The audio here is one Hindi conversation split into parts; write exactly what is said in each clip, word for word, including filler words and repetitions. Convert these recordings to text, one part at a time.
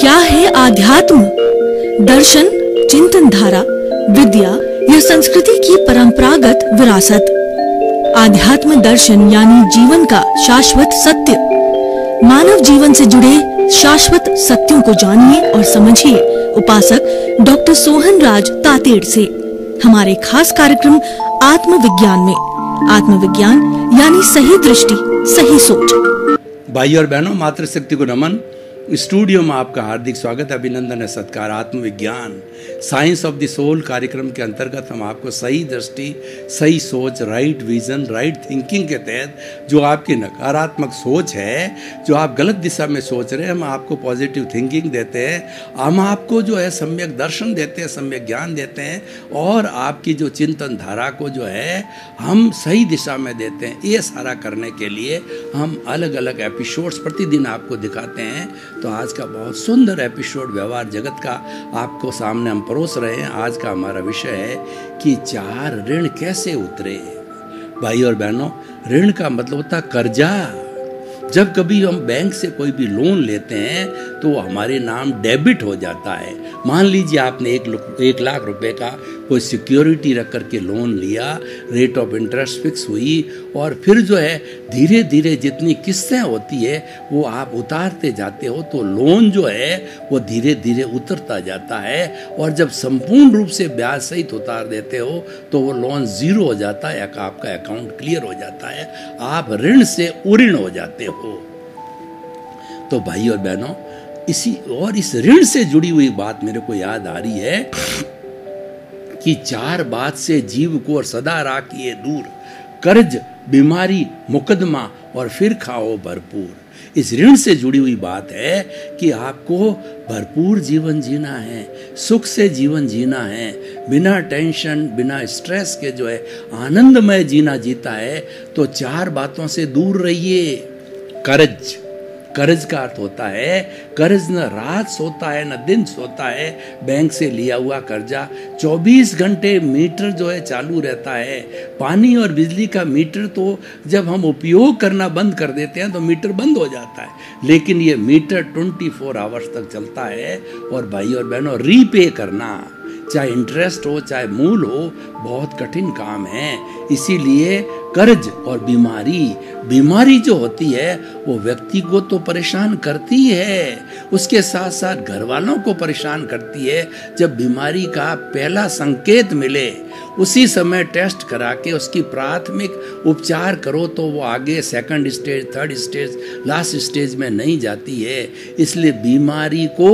क्या है आध्यात्म? दर्शन, चिंतन धारा, विद्या या संस्कृति की परंपरागत विरासत। आध्यात्म दर्शन यानी जीवन का शाश्वत सत्य। मानव जीवन से जुड़े शाश्वत सत्यों को जानिए और समझिए उपासक डॉ. सोहनराज तातेड़ से हमारे खास कार्यक्रम आत्मविज्ञान में। आत्मविज्ञान यानी सही दृष्टि, सही सोच। भाई और बहनों, मातृशक्ति को नमन। स्टूडियो में आपका हार्दिक स्वागत, अभिनंदन है, सत्कार। आत्मविज्ञान साइंस ऑफ द सोल कार्यक्रम के अंतर्गत हम आपको सही दृष्टि, सही सोच, राइट विजन, राइट थिंकिंग के तहत जो आपकी नकारात्मक सोच है, जो आप गलत दिशा में सोच रहे हैं, हम आपको पॉजिटिव थिंकिंग देते हैं। हम आपको जो है सम्यक दर्शन देते हैं, सम्यक ज्ञान देते हैं और आपकी जो चिंतन धारा को जो है हम सही दिशा में देते हैं। ये सारा करने के लिए हम अलग अलग एपिसोड्स प्रतिदिन आपको दिखाते हैं। तो आज का बहुत सुंदर एपिसोड व्यवहार जगत का आपको सामने हम परोस रहे हैं। आज का हमारा विषय है कि चार ऋण कैसे उतरे। भाई और बहनों, ऋण का मतलब होता है कर्जा। जब कभी हम बैंक से कोई भी लोन लेते हैं तो वो हमारे नाम डेबिट हो जाता है। मान लीजिए आपने एक, एक लाख रुपए का कोई सिक्योरिटी रख कर के लोन लिया, रेट ऑफ इंटरेस्ट फिक्स हुई और फिर जो है धीरे धीरे जितनी किस्तें होती है वो आप उतारते जाते हो तो लोन जो है वो धीरे धीरे उतरता जाता है। और जब संपूर्ण रूप से ब्याज सहित उतार देते हो तो वो लोन जीरो हो जाता है, आपका अकाउंट क्लियर हो जाता है, आप ऋण से उऋण हो जाते हो। तो भाई और बहनों, इसी और इस ऋण से जुड़ी हुई बात मेरे को याद आ रही है कि चार बात से जीव को और सदा राखिए दूर, कर्ज, बीमारी, मुकदमा और फिर खाओ भरपूर। इस ऋण से जुड़ी हुई बात है कि आपको भरपूर जीवन जीना है, सुख से जीवन जीना है, बिना टेंशन, बिना स्ट्रेस के जो है आनंदमय जीना जीता है। तो चार बातों से दूर रहिए। कर्ज, कर्ज का अर्थ होता है कर्ज न रात सोता है न दिन सोता है। बैंक से लिया हुआ कर्जा चौबीस घंटे मीटर जो है चालू रहता है। पानी और बिजली का मीटर तो जब हम उपयोग करना बंद कर देते हैं तो मीटर बंद हो जाता है, लेकिन ये मीटर चौबीस आवर्स तक चलता है। और भाई और बहनों, रीपे करना, चाहे इंटरेस्ट हो चाहे मूल हो, बहुत कठिन काम है। इसीलिए कर्ज और बीमारी, बीमारी जो होती है वो व्यक्ति को तो परेशान करती है, उसके साथ साथ घर वालों को परेशान करती है। जब बीमारी का पहला संकेत मिले उसी समय टेस्ट करा के उसकी प्राथमिक उपचार करो तो वो आगे second stage, third stage, last stage में नहीं जाती है। इसलिए बीमारी को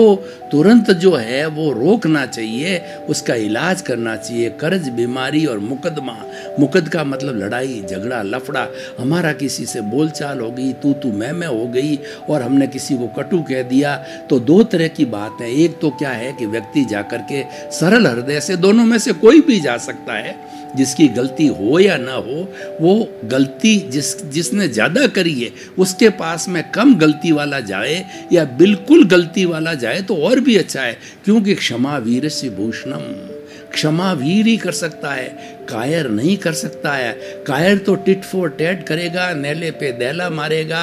तुरंत जो है वो रोकना चाहिए, उसका इलाज करना चाहिए। कर्ज, बीमारी और मुकदमा, मुकद का मतलब लड़ाई, झगड़ा, लफड़ा, हमारा किसी से बोलचाल हो गई, तू तू मैं मैं हो गई और हमने किसी को कटु कह दिया। तो दो तरह की बात है। एक तो क्या है कि व्यक्ति जाकर के सरल हृदय से, दोनों में से कोई भी जा सकता है, जिसकी गलती हो या ना हो, वो गलती जिस जिसने ज़्यादा करी है उसके पास में कम गलती वाला जाए या बिल्कुल गलती वाला जाए तो और भी अच्छा है, क्योंकि क्षमा वीरस्य भूषणम, क्षमा वीर ही कर सकता है, कायर नहीं कर सकता है। कायर तो टिट फोर टैट करेगा, नेले पे दैला मारेगा,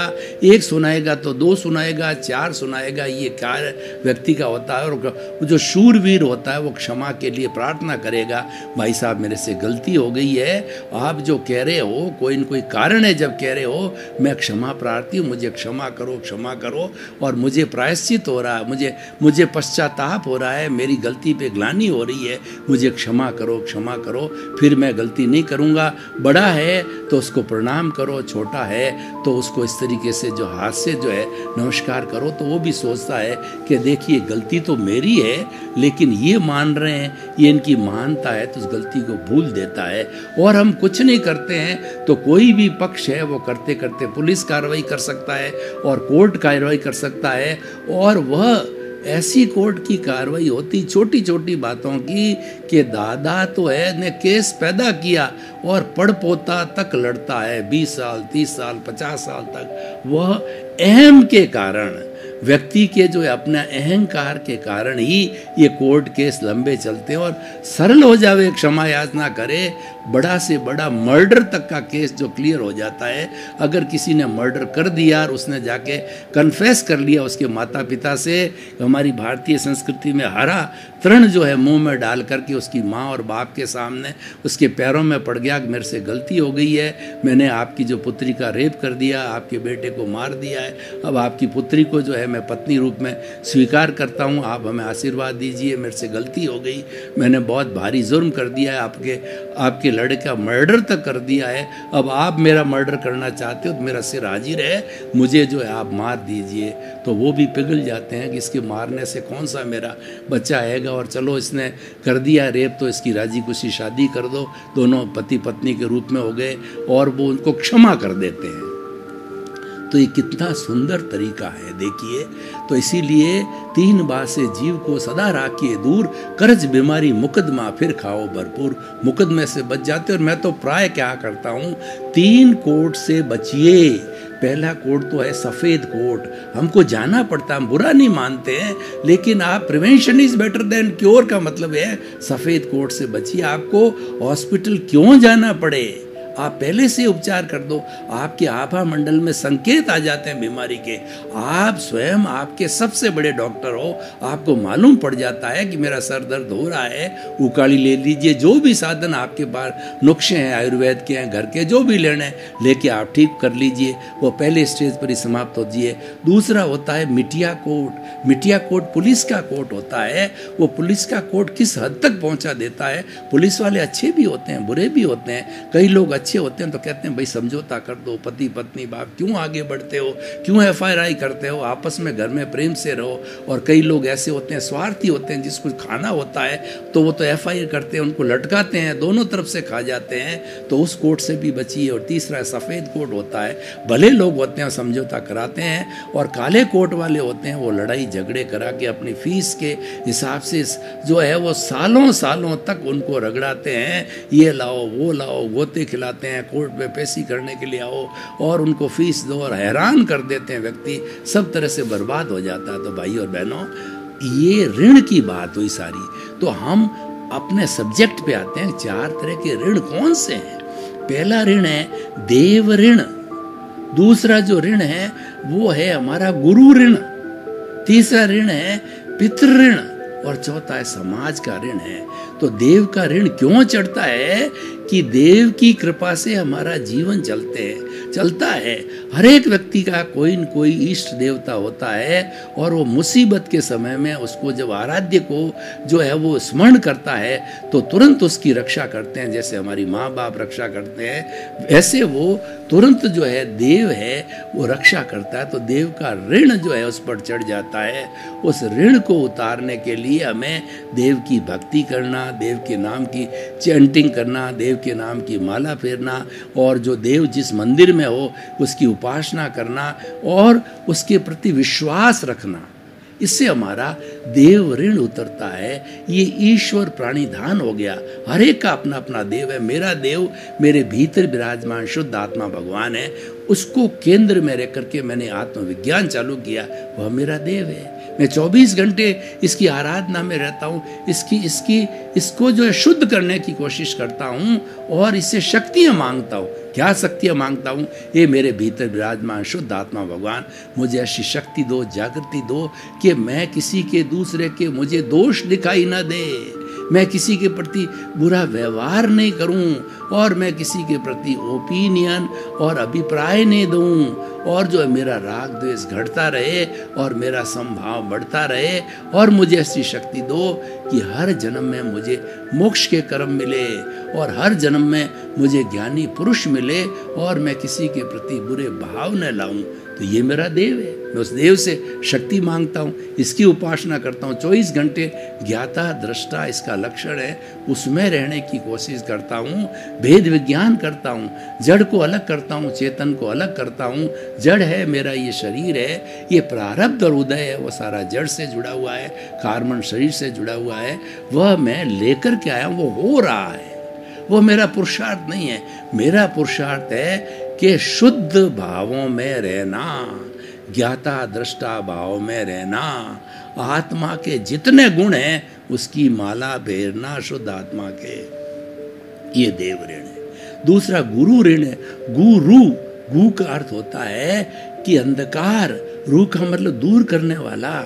एक सुनाएगा तो दो सुनाएगा, चार सुनाएगा, ये कायर व्यक्ति का होता है। और जो शूरवीर होता है वो क्षमा के लिए प्रार्थना करेगा, भाई साहब मेरे से गलती हो गई है, आप जो कह रहे हो कोई न कोई कारण है, जब कह रहे हो मैं क्षमा प्रार्थी हूँ, मुझे क्षमा करो, क्षमा करो और मुझे प्रायश्चित हो रहा है, मुझे मुझे पश्चाताप हो रहा है, मेरी गलती पे ग्लानि हो रही है, मुझे क्षमा करो, क्षमा करो, फिर मैं गलती नहीं करूंगा। बड़ा है तो उसको प्रणाम करो, छोटा है तो उसको इस तरीके से जो हाथ से जो है नमस्कार करो। तो वो भी सोचता है कि देखिए गलती तो मेरी है, लेकिन ये मान रहे हैं, ये इनकी मानता है, तो उस गलती को भूल देता है। और हम कुछ नहीं करते हैं तो कोई भी पक्ष है वो करते करते पुलिस कार्रवाई कर सकता है और कोर्ट कार्रवाई कर सकता है। और वह ऐसी कोर्ट की कार्रवाई होती छोटी छोटी बातों की कि दादा तो है ने केस पैदा किया और पड़पोता तक लड़ता है बीस साल, तीस साल, पचास साल तक। वह अहम के कारण, व्यक्ति के जो अपना अहंकार के कारण ही ये कोर्ट केस लंबे चलते और सरल हो जावे, क्षमा याचना करे, बड़ा से बड़ा मर्डर तक का केस जो क्लियर हो जाता है, अगर किसी ने मर्डर कर दिया और उसने जाके कन्फेस कर लिया उसके माता पिता से, हमारी भारतीय संस्कृति में हरा तृण जो है मुंह में डाल करके उसकी माँ और बाप के सामने उसके पैरों में पड़ गया, मेरे से गलती हो गई है, मैंने आपकी जो पुत्री का रेप कर दिया, आपके बेटे को मार दिया है, अब आपकी पुत्री को जो है मैं पत्नी रूप में स्वीकार करता हूँ, आप हमें आशीर्वाद दीजिए, मेरे से गलती हो गई, मैंने बहुत भारी जुर्म कर दिया है, आपके आपके लड़के का मर्डर तक कर दिया है, अब आप मेरा मर्डर करना चाहते हो तो मेरा सिर हाजिर है, मुझे जो है आप मार दीजिए, तो वो भी पिघल जाते हैं कि इसके मारने से कौन सा मेरा बच्चा आएगा, और चलो इसने कर दिया रेप तो इसकी राजी खुशी शादी कर दो, दोनों पति पत्नी के रूप में हो गए और वो उनको क्षमा कर देते हैं। तो ये कितना सुंदर तरीका है, देखिए। तो इसीलिए तीन बात से जीव को सदा राखिए दूर, कर्ज बीमारी मुकदमा फिर खाओ भरपूर, मुकदमे से बच जाते। और मैं तो प्राय क्या करता हूँ, तीन कोर्ट से बचिए। पहला कोर्ट तो है सफ़ेद कोर्ट, हमको जाना पड़ता, हम बुरा नहीं मानते हैं, लेकिन आप prevention is better than cure का मतलब है सफ़ेद कोर्ट से बचिए। आपको हॉस्पिटल क्यों जाना पड़े, आप पहले से उपचार कर दो। आपके आभा मंडल में संकेत आ जाते हैं बीमारी के, आप स्वयं आपके सबसे बड़े डॉक्टर हो, आपको मालूम पड़ जाता है कि मेरा सर दर्द हो रहा है, उकाली ले लीजिए, जो भी साधन आपके पास नुस्खे हैं आयुर्वेद के हैं घर के, जो भी लेने लेके आप ठीक कर लीजिए, वो पहले स्टेज पर ही समाप्त हो जाइए। दूसरा होता है मिटिया कोर्ट। मिटिया कोर्ट पुलिस का कोर्ट होता है। वो पुलिस का कोर्ट किस हद तक पहुँचा देता है। पुलिस वाले अच्छे भी होते हैं, बुरे भी होते हैं। कई लोग अच्छे होते हैं तो कहते हैं भाई समझौता कर दो, पति पत्नी बाप, क्यों आगे बढ़ते हो, क्यों एफ आई आर करते हो, आपस में घर में प्रेम से रहो। और कई लोग ऐसे होते हैं स्वार्थी होते हैं, जिसको खाना होता है तो वो तो एफ आई आर करते हैं, उनको लटकाते हैं, दोनों तरफ से खा जाते हैं। तो उस कोर्ट से भी बचिए। और तीसरा सफ़ेद कोर्ट होता है, भले लोग होते हैं समझौता कराते हैं, और काले कोर्ट वाले होते हैं वो लड़ाई झगड़े करा के अपनी फीस के हिसाब से जो है वो सालों सालों तक उनको रगड़ाते हैं, ये लाओ वो लाओ, गोते खिलाओ हैं, कोर्ट में पेशी करने के लिए आओ, और उनको फीस दो, और हैरान कर देते हैं, व्यक्ति सब तरह से बर्बाद हो जाता है। तो भाई और बहनों, ये ऋण की बात हुई सारी। तो हम अपने सब्जेक्ट पे आते हैं। चार तरह के ऋण कौन से हैं? पहला ऋण है देव ऋण, दूसरा जो ऋण है वो है हमारा गुरु ऋण, तीसरा ऋण है पितृ ऋण, और चौथा है समाज का ऋण है। तो देव का ऋण क्यों चढ़ता है कि देव की कृपा से हमारा जीवन चलते है चलता है। हर एक व्यक्ति का कोई न कोई इष्ट देवता होता है, और वो मुसीबत के समय में उसको जब आराध्य को जो है वो स्मरण करता है तो तुरंत उसकी रक्षा करते हैं। जैसे हमारी माँ बाप रक्षा करते हैं, ऐसे वो तुरंत जो है देव है वो रक्षा करता है। तो देव का ऋण जो है उस पर चढ़ जाता है। उस ऋण को उतारने के लिए हमें देव की भक्ति करना, देव के नाम की चैंटिंग करना, देव के नाम की माला फेरना, और जो देव जिस मंदिर में हो उसकी उपासना करना, और उसके प्रति विश्वास रखना। इससे हमारा देव ऋण उतरता है। ये ईश्वर प्राणिधान हो गया। हर एक का अपना अपना देव है। मेरा देव मेरे भीतर विराजमान शुद्ध आत्मा भगवान है, उसको केंद्र में रह करके मैंने आत्मविज्ञान चालू किया, वह मेरा देव है। मैं चौबीस घंटे इसकी आराधना में रहता हूँ, इसकी इसकी इसको जो है शुद्ध करने की कोशिश करता हूँ, और इससे शक्तियाँ मांगता हूँ। क्या शक्तियाँ मांगता हूँ? ये मेरे भीतर विराजमान शुद्ध आत्मा भगवान, मुझे ऐसी शक्ति दो, जागृति दो कि मैं किसी के दूसरे के मुझे दोष दिखाई ना दे, मैं किसी के प्रति बुरा व्यवहार नहीं करूं, और मैं किसी के प्रति ओपिनियन और अभिप्राय नहीं दूं, और जो है मेरा राग द्वेष घटता रहे और मेरा समभाव बढ़ता रहे। और मुझे ऐसी शक्ति दो कि हर जन्म में मुझे मोक्ष के कर्म मिले, और हर जन्म में मुझे ज्ञानी पुरुष मिले, और मैं किसी के प्रति बुरे भाव न लाऊं। तो ये मेरा देव है। मैं उस देव से शक्ति मांगता हूँ, इसकी उपासना करता हूँ, चौबीस घंटे ज्ञाता दृष्टा इसका लक्षण है, उसमें रहने की कोशिश करता हूँ। भेद विज्ञान करता हूँ, जड़ को अलग करता हूँ, चेतन को अलग करता हूँ। जड़ है मेरा ये शरीर है, ये प्रारब्ध और उदय है, वो सारा जड़ से जुड़ा हुआ है, कार्बन शरीर से जुड़ा हुआ है। वह मैं लेकर के आया हूँ, वो हो रहा है, वो मेरा पुरुषार्थ नहीं है। मेरा पुरुषार्थ है कि शुद्ध भावों में रहना, ज्ञाता दृष्टा भाव में रहना, आत्मा के जितने गुण हैं उसकी माला भेरना शुद्ध आत्मा के, ये देव ऋण है। दूसरा गुरु ऋण है। गुरु, गु का अर्थ होता है कि अंधकार, रू का मतलब दूर करने वाला।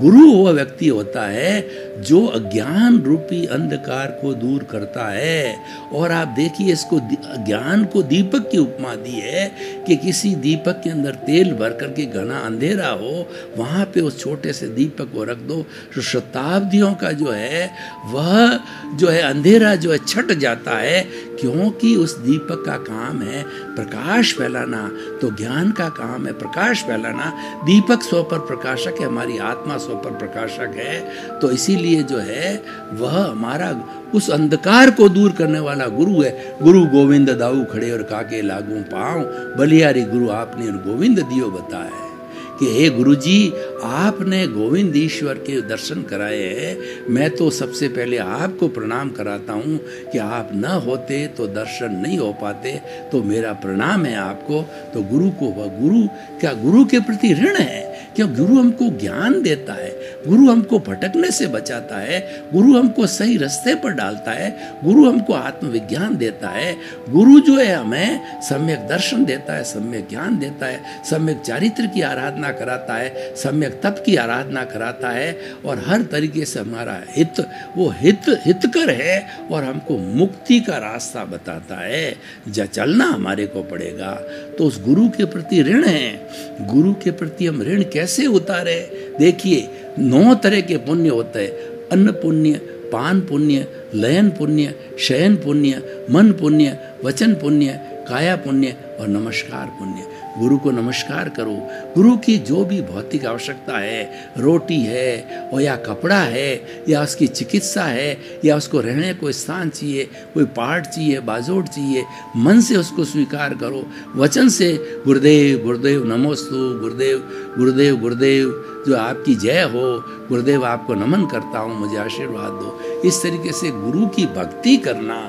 गुरु वह व्यक्ति होता है जो अज्ञान रूपी अंधकार को दूर करता है। और आप देखिए, इसको ज्ञान को दीपक की उपमा दी है कि किसी दीपक के अंदर तेल भर करके घना अंधेरा हो, वहाँ पे उस छोटे से दीपक को रख दो, तो शताब्दियों का जो है वह जो है अंधेरा जो है छट जाता है, क्योंकि उस दीपक का काम है प्रकाश फैलाना। तो ज्ञान का काम है प्रकाश फैलाना। दीपक स्व पर प्रकाशक है, हमारी आत्मा स्व पर प्रकाशक है। तो इसीलिए जो है वह हमारा उस अंधकार को दूर करने वाला गुरु है। गुरु गोविंद दाऊ खड़े और काके लागू पाँव, बलिहारी गुरु आपने और गोविंद दियो बताए कि हे गुरुजी, आपने गोविंद ईश्वर के दर्शन कराए हैं। मैं तो सबसे पहले आपको प्रणाम कराता हूँ कि आप न होते तो दर्शन नहीं हो पाते, तो मेरा प्रणाम है आपको। तो गुरु को, वह गुरु क्या गुरु के प्रति ऋण है, क्यों गुरु हमको ज्ञान देता है, गुरु हमको भटकने से बचाता है, गुरु हमको सही रास्ते पर डालता है, गुरु हमको आत्मविज्ञान देता है, गुरु जो है हमें सम्यक दर्शन देता है, सम्यक ज्ञान देता है, सम्यक चारित्र की आराधना कराता है, सम्यक तप की आराधना कराता है, और हर तरीके से हमारा हित, वो हित हितकर है, और हमको मुक्ति का रास्ता बताता है, जा चलना हमारे को पड़ेगा। तो उस गुरु के प्रति ऋण है। गुरु के प्रति हम ऋण कैसे उतारे? देखिए, नौ तरह के पुण्य होते हैं। अन्न पुण्य, पान पुण्य, लयन पुण्य, शयन पुण्य, मन पुण्य, वचन पुण्य, काया पुण्य और नमस्कार पुण्य। गुरु को नमस्कार करो। गुरु की जो भी भौतिक आवश्यकता है, रोटी है और या कपड़ा है या उसकी चिकित्सा है या उसको रहने को स्थान चाहिए, कोई पाठ चाहिए, बाजोड़ चाहिए, मन से उसको स्वीकार करो। वचन से गुरुदेव गुरुदेव नमोस्तु, गुरुदेव गुरुदेव गुरुदेव जो आपकी जय हो, गुरुदेव आपको नमन करता हूँ, मुझे आशीर्वाद दो। इस तरीके से गुरु की भक्ति करना,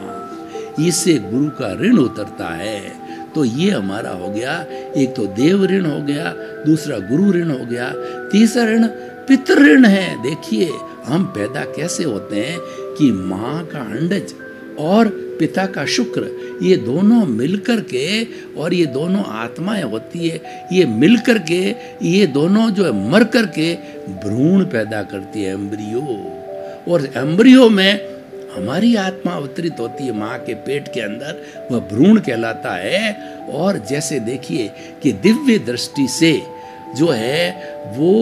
इससे गुरु का ऋण उतरता है। तो ये हमारा हो गया, एक तो देव ऋण हो गया, दूसरा गुरु ऋण हो गया, तीसरा ऋण पितृ ऋण है। देखिए, हम पैदा कैसे होते हैं कि माँ का अंडज और पिता का शुक्र, ये दोनों मिलकर के, और ये दोनों आत्माएं होती है, ये मिलकर के, ये दोनों जो है मर कर के भ्रूण पैदा करती है, एम्ब्रियो। और एम्ब्रियो में हमारी आत्मा अवतरित होती है माँ के पेट के अंदर, वह भ्रूण कहलाता है। और जैसे देखिए कि दिव्य दृष्टि से जो है वो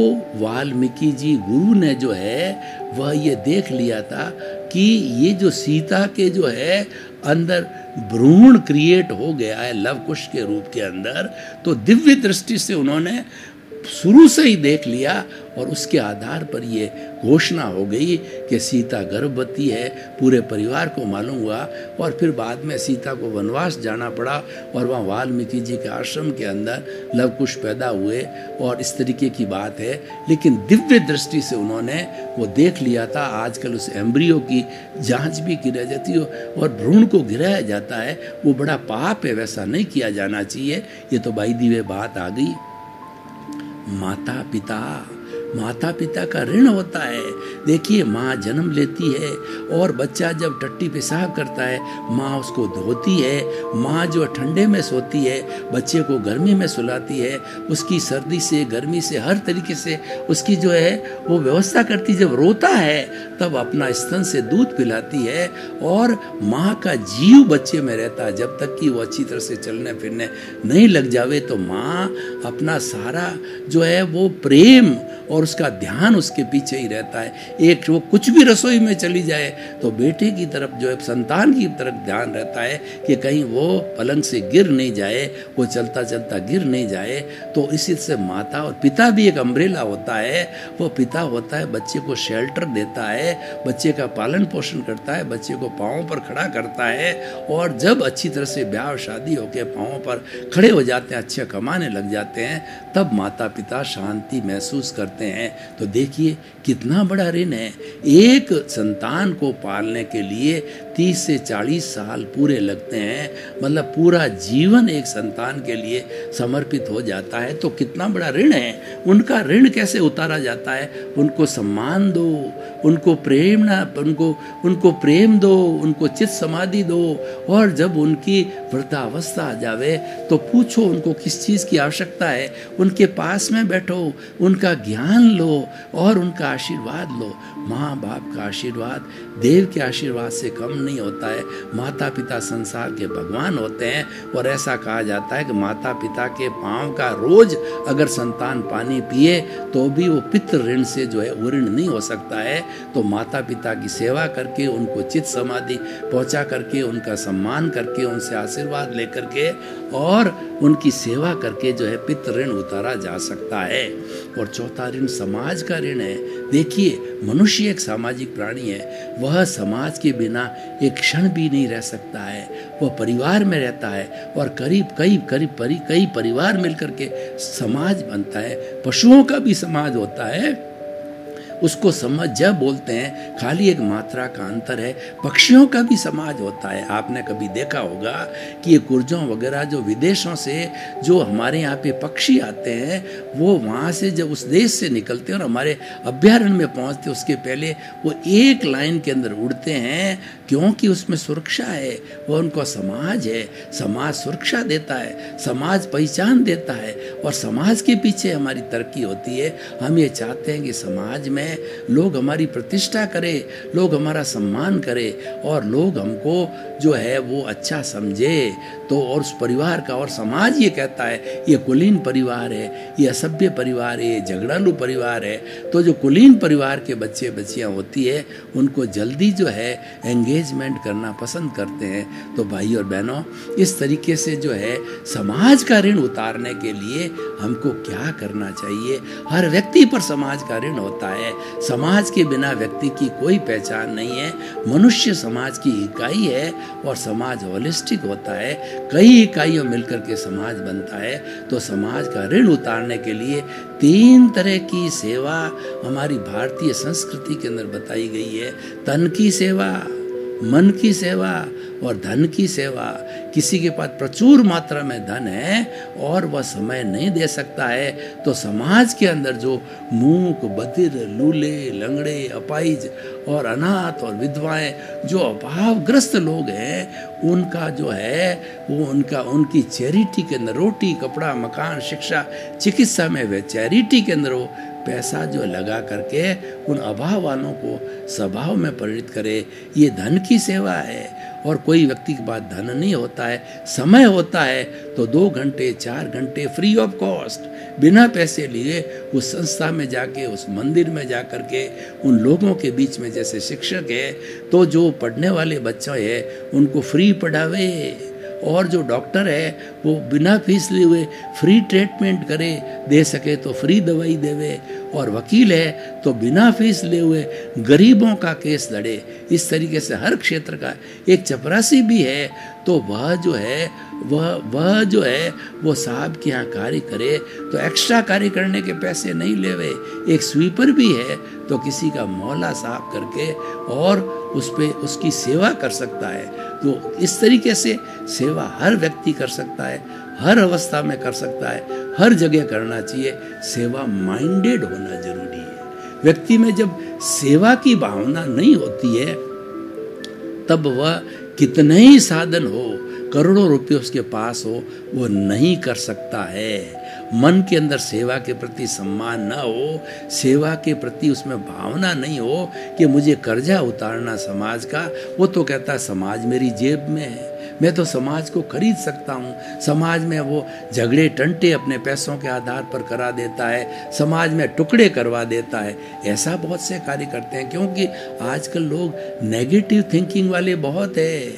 वाल्मीकि जी गुरु ने जो है वह ये देख लिया था कि ये जो सीता के जो है अंदर भ्रूण क्रिएट हो गया है लव कुश के रूप के अंदर, तो दिव्य दृष्टि से उन्होंने शुरू से ही देख लिया, और उसके आधार पर ये घोषणा हो गई कि सीता गर्भवती है। पूरे परिवार को मालूम हुआ, और फिर बाद में सीता को वनवास जाना पड़ा, और वहाँ वाल्मीकि जी के आश्रम के अंदर लव कुश पैदा हुए, और इस तरीके की बात है। लेकिन दिव्य दृष्टि से उन्होंने वो देख लिया था। आजकल उस एम्ब्रियो की जांच भी की जाती हो और भ्रूण को गिराया जाता है, वो बड़ा पाप है, वैसा नहीं किया जाना चाहिए। ये तो बाई दी वे बात आ गई। माता पिता, माता पिता का ऋण होता है। देखिए, माँ जन्म लेती है और बच्चा जब टट्टी पेशाब करता है, माँ उसको धोती है, माँ जो ठंडे में सोती है, बच्चे को गर्मी में सुलाती है, उसकी सर्दी से गर्मी से हर तरीके से उसकी जो है वो व्यवस्था करती है। जब रोता है तब अपना स्तन से दूध पिलाती है, और माँ का जीव बच्चे में रहता है। जब तक कि वो अच्छी तरह से चलने फिरने नहीं लग जावे, तो माँ अपना सारा जो है वो प्रेम और उसका ध्यान उसके पीछे ही रहता है। एक वो कुछ भी रसोई में चली जाए तो बेटे की तरफ जो है, संतान की तरफ ध्यान रहता है कि कहीं वो पलंग से गिर नहीं जाए, वो चलता चलता गिर नहीं जाए। तो इसी से माता और पिता भी एक अम्ब्रेला होता है। वो पिता होता है, बच्चे को शेल्टर देता है, बच्चे का पालन पोषण करता है, बच्चे को पाँव पर खड़ा करता है, और जब अच्छी तरह से ब्याह शादी होकर पाँव पर खड़े हो जाते हैं, अच्छे कमाने लग जाते हैं, तब माता पिता शांति महसूस करते हैं। हैं तो देखिए कितना बड़ा ऋण है। एक संतान को पालने के लिए तीस से चालीस साल पूरे लगते हैं, मतलब पूरा जीवन एक संतान के लिए समर्पित हो जाता है, तो कितना बड़ा ऋण है। उनका ऋण कैसे उतारा जाता है? उनको सम्मान दो, उनको प्रेम ना उनको उनको प्रेम दो, उनको चित्त समाधि दो, और जब उनकी वृद्धावस्था आ जावे तो पूछो उनको किस चीज़ की आवश्यकता है, उनके पास में बैठो, उनका ज्ञान लो और उनका आशीर्वाद लो। माँ बाप का आशीर्वाद देव के आशीर्वाद से कम नहीं होता है। माता पिता संसार के भगवान होते हैं और ऐसा कहा जाता है कि माता पिता के पांव का रोज अगर संतान पानी पिए तो भी वो पितृ ऋण से जो है वो ऋण नहीं हो सकता है। तो माता पिता की सेवा करके, उनको चित्त समाधि पहुंचा करके, उनका सम्मान करके, उनसे आशीर्वाद लेकर के और उनकी सेवा करके जो है पितृ ऋण उतारा जा सकता है। और चौथा ऋण समाज का ऋण है। देखिए मनुष्य एक सामाजिक प्राणी है, वह समाज के बिना एक क्षण भी नहीं रह सकता है। वह परिवार में रहता है और करीब कई करीब परी कई परिवार मिलकर के समाज बनता है। पशुओं का भी समाज होता है, उसको समझ जब बोलते हैं, खाली एक मात्रा का अंतर है। पक्षियों का भी समाज होता है। आपने कभी देखा होगा कि ये गुर्जरों वगैरह जो विदेशों से जो हमारे यहाँ पे पक्षी आते हैं, वो वहाँ से जब उस देश से निकलते हैं और हमारे अभ्यारण्य में पहुँचते, उसके पहले वो एक लाइन के अंदर उड़ते हैं, क्योंकि उसमें सुरक्षा है। वह उनको समाज है, समाज सुरक्षा देता है, समाज पहचान देता है और समाज के पीछे हमारी तरक्की होती है। हम ये चाहते हैं कि समाज में लोग हमारी प्रतिष्ठा करें, लोग हमारा सम्मान करें और लोग हमको जो है वो अच्छा समझे। तो और उस परिवार का और समाज ये कहता है ये कुलीन परिवार है, ये असभ्य परिवार है, ये झगड़ालू परिवार है। तो जो कुलीन परिवार के बच्चे बच्चियां होती है उनको जल्दी जो है एंगेजमेंट करना पसंद करते हैं। तो भाई और बहनों, इस तरीके से जो है समाज का ऋण उतारने के लिए हमको क्या करना चाहिए? हर व्यक्ति पर समाज का ऋण होता है। समाज के बिना व्यक्ति की कोई पहचान नहीं है। मनुष्य समाज की इकाई है और समाज होलिस्टिक होता है, कई इकाइयों मिलकर के समाज बनता है। तो समाज का ऋण उतारने के लिए तीन तरह की सेवा हमारी भारतीय संस्कृति के अंदर बताई गई है। तन की सेवा, मन की सेवा और धन की सेवा। किसी के पास प्रचुर मात्रा में धन है और वह समय नहीं दे सकता है, तो समाज के अंदर जो मूक, बधिर, लूले, लंगड़े, अपाहिज और अनाथ और विधवाएं, जो अभावग्रस्त लोग हैं, उनका जो है वो उनका उनकी चैरिटी के अंदर रोटी, कपड़ा, मकान, शिक्षा, चिकित्सा में वे चैरिटी के अंदर वो पैसा जो लगा करके उन अभाव वालों को सद्भाव में परिणित करे, ये धन की सेवा है। और कोई व्यक्ति के पास धन नहीं होता है, समय होता है, तो दो घंटे चार घंटे फ्री ऑफ कॉस्ट बिना पैसे लिए उस संस्था में जाके, उस मंदिर में जा कर के उन लोगों के बीच में, जैसे शिक्षक है तो जो पढ़ने वाले बच्चों हैं उनको फ्री पढ़ावे, और जो डॉक्टर है वो बिना फीस लिए हुए फ्री ट्रीटमेंट करे, दे सके तो फ्री दवाई देवे, और वकील है तो बिना फीस लिए हुए गरीबों का केस लड़े। इस तरीके से हर क्षेत्र का एक चपरासी भी है तो वह जो है वह वह जो है वो साहब के यहाँ कार्य करे तो एक्स्ट्रा कार्य करने के पैसे नहीं लेवे। एक स्वीपर भी है तो किसी का मौला साफ करके और उस पर उसकी सेवा कर सकता है। तो इस तरीके से सेवा हर व्यक्ति कर सकता है, हर अवस्था में कर सकता है, हर जगह करना चाहिए। सेवा माइंडेड होना जरूरी है। व्यक्ति में जब सेवा की भावना नहीं होती है तब वह कितने ही साधन हो, करोड़ों रुपये उसके पास हो, वो नहीं कर सकता है। मन के अंदर सेवा के प्रति सम्मान ना हो, सेवा के प्रति उसमें भावना नहीं हो कि मुझे कर्जा उतारना समाज का, वो तो कहता है समाज मेरी जेब में है, मैं तो समाज को खरीद सकता हूँ। समाज में वो झगड़े टंटे अपने पैसों के आधार पर करा देता है, समाज में टुकड़े करवा देता है। ऐसा बहुत से कार्य करते हैं क्योंकि आजकल लोग नेगेटिव थिंकिंग वाले बहुत है।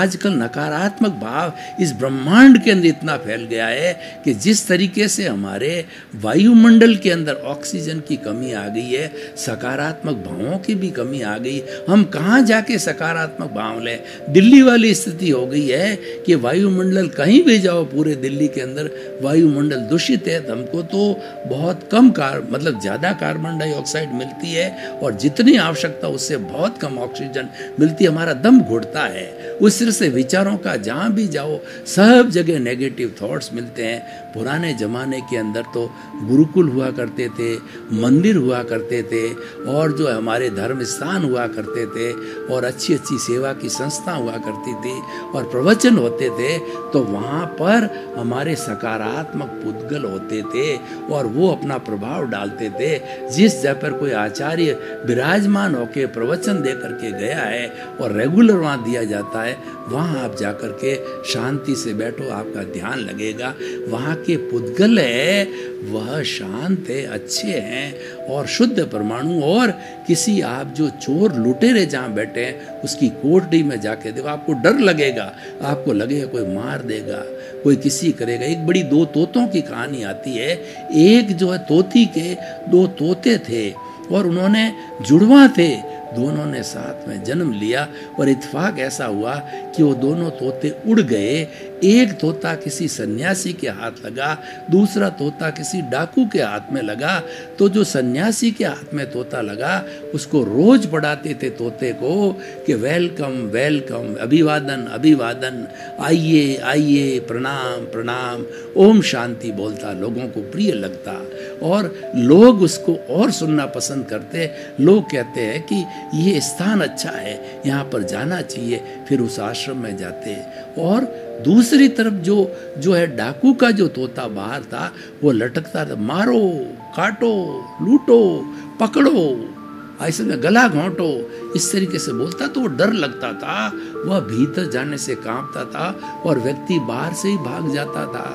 आजकल नकारात्मक भाव इस ब्रह्मांड के अंदर इतना फैल गया है कि जिस तरीके से हमारे वायुमंडल के अंदर ऑक्सीजन की कमी आ गई है, सकारात्मक भावों की भी कमी आ गई। हम कहाँ जाके सकारात्मक भाव लें? दिल्ली वाली स्थिति हो गई रही है कि वायुमंडल कहीं भी जाओ पूरे दिल्ली के अंदर वायुमंडल दूषित है। तो हमको तो बहुत कम कार मतलब ज़्यादा कार्बन डाइऑक्साइड मिलती है और जितनी आवश्यकता उससे बहुत कम ऑक्सीजन मिलती है, हमारा दम घुटता है उस सिर से विचारों का। जहाँ भी जाओ सब जगह नेगेटिव थॉट्स मिलते हैं। पुराने ज़माने के अंदर तो गुरुकुल हुआ करते थे, मंदिर हुआ करते थे और जो हमारे धर्म स्थान हुआ करते थे और अच्छी अच्छी सेवा की संस्था हुआ करती थी और प्रवचन होते थे। तो वहाँ पर हमारे सकारात्मक पुद्गल होते थे और वो अपना प्रभाव डालते थे। जिस जगह पर कोई आचार्य विराजमान होकर प्रवचन दे करके गया है और रेगुलर वहाँ दिया जाता है, वहाँ आप जा करके शांति से बैठो, आपका ध्यान लगेगा। वहाँ के पुद्गल है वह शांत है, अच्छे हैं और शुद्ध परमाणु। और किसी आप जो चोर लुटेरे जहाँ बैठे हैं उसकी कोठरी में जाके देखो, आपको डर लगेगा, आपको लगेगा कोई मार देगा, कोई किसी करेगा। एक बड़ी दो तोतों की कहानी आती है। एक जो है तोती के दो तोते थे और उन्होंने जुड़वा थे, दोनों ने साथ में जन्म लिया और इत्तेफाक ऐसा हुआ कि वो दोनों तोते उड़ गए। एक तोता किसी सन्यासी के हाथ लगा, दूसरा तोता किसी डाकू के हाथ में लगा। तो जो सन्यासी के हाथ में तोता लगा उसको रोज पढ़ाते थे तोते को कि वेलकम वेलकम, अभिवादन अभिवादन, आइए आइए, प्रणाम प्रणाम, ओम शांति बोलता, लोगों को प्रिय लगता और लोग उसको और सुनना पसंद करते। लोग कहते हैं कि ये स्थान अच्छा है, यहाँ पर जाना चाहिए, फिर उस आश्रम में जाते। और दूसरी तरफ जो जो है डाकू का जो तोता बाहर था वो लटकता था, मारो काटो लूटो पकड़ो, ऐसे में गला घोंटो, इस तरीके से बोलता। तो वो डर लगता था, वह भीतर जाने से कांपता था और व्यक्ति बाहर से ही भाग जाता था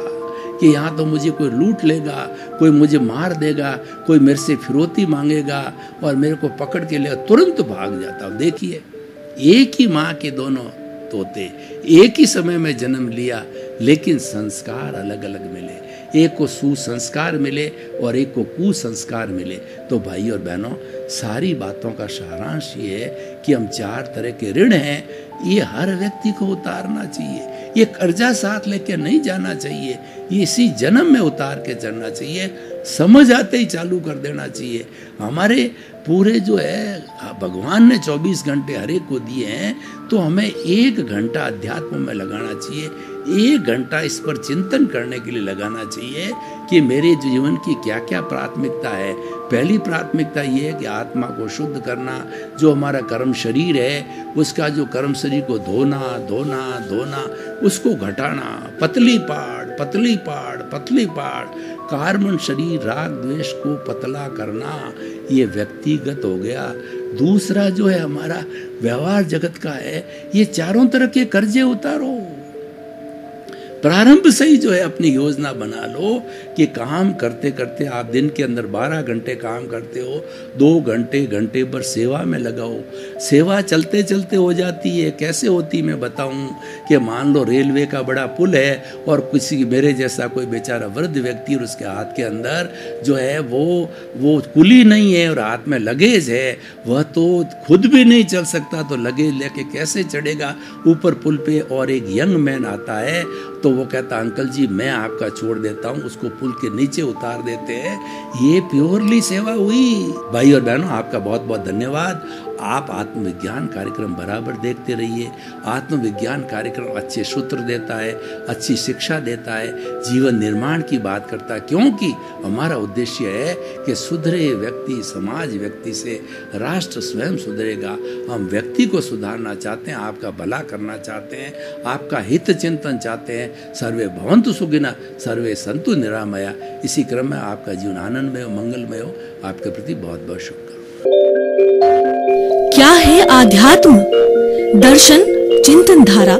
कि यहाँ तो मुझे कोई लूट लेगा, कोई मुझे मार देगा, कोई मेरे से फिरौती मांगेगा और मेरे को पकड़ के ले, तुरंत भाग जाता। देखिए, एक ही माँ के दोनों तोते एक ही समय में जन्म लिया, लेकिन संस्कार अलग अलग मिले। एक को सुसंस्कार मिले और एक को कुसंस्कार मिले। तो भाई और बहनों, सारी बातों का सारांश ये है कि हम चार तरह के ऋण हैं, ये हर व्यक्ति को उतारना चाहिए। ये कर्जा साथ लेके नहीं जाना चाहिए, ये इसी जन्म में उतार के चलना चाहिए, समझ आते ही चालू कर देना चाहिए। हमारे पूरे जो है भगवान ने चौबीस घंटे हर एक को दिए हैं, तो हमें एक घंटा अध्यात्म में लगाना चाहिए, एक घंटा इस पर चिंतन करने के लिए लगाना चाहिए कि मेरे जीवन की क्या क्या प्राथमिकता है। पहली प्राथमिकता ये है कि आत्मा को शुद्ध करना। जो हमारा कर्म शरीर है उसका जो कर्म शरीर को धोना धोना धोना, उसको घटाना, पतली पाड़ पतली पाड़ पतली पाड़, कार्बन शरीर राग द्वेष को पतला करना, ये व्यक्तिगत हो गया। दूसरा जो है हमारा व्यवहार जगत का है, ये चारों तरह के कर्जे उतारो। प्रारंभ से ही जो है अपनी योजना बना लो कि काम करते करते आप दिन के अंदर बारह घंटे काम करते हो, दो घंटे घंटे पर सेवा में लगाओ। सेवा चलते चलते हो जाती है। कैसे होती मैं बताऊं कि मान लो रेलवे का बड़ा पुल है और किसी मेरे जैसा कोई बेचारा वृद्ध व्यक्ति और उसके हाथ के अंदर जो है वो वो कुली नहीं है और हाथ में लगेज है, वह तो खुद भी नहीं चल सकता, तो लगेज लेके कैसे चढ़ेगा ऊपर पुल पर। और एक यंग मैन आता है तो वो कहता, अंकल जी मैं आपका छोड़ देता हूँ, उसको पुल के नीचे उतार देते हैं। ये प्योरली सेवा हुई। भाई और बहनों, आपका बहुत बहुत धन्यवाद। आप आत्मविज्ञान कार्यक्रम बराबर देखते रहिए। आत्मविज्ञान कार्यक्रम अच्छे सूत्र देता है, अच्छी शिक्षा देता है, जीवन निर्माण की बात करता है, क्योंकि हमारा उद्देश्य है कि सुधरे व्यक्ति, समाज व्यक्ति से राष्ट्र स्वयं सुधरेगा। हम व्यक्ति को सुधारना चाहते हैं, आपका भला करना चाहते हैं, आपका हित चिंतन चाहते हैं। सर्वे भवन्तु सुखिनः, सर्वे सन्तु निरामया। इसी क्रम में आपका जीवन आनंदमय हो, मंगलमय हो। आपके प्रति बहुत बहुत शुभकामनाएं। क्या है आध्यात्म? दर्शन, चिंतन धारा,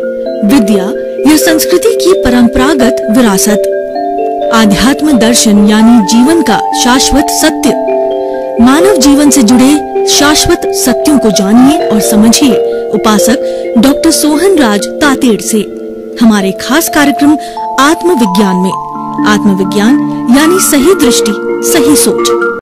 विद्या या संस्कृति की परंपरागत विरासत। आध्यात्म दर्शन यानी जीवन का शाश्वत सत्य। मानव जीवन से जुड़े शाश्वत सत्यों को जानिए और समझिए उपासक डॉ. सोहनराज तातेड़ से हमारे खास कार्यक्रम आत्मविज्ञान में। आत्मविज्ञान यानी सही दृष्टि, सही सोच।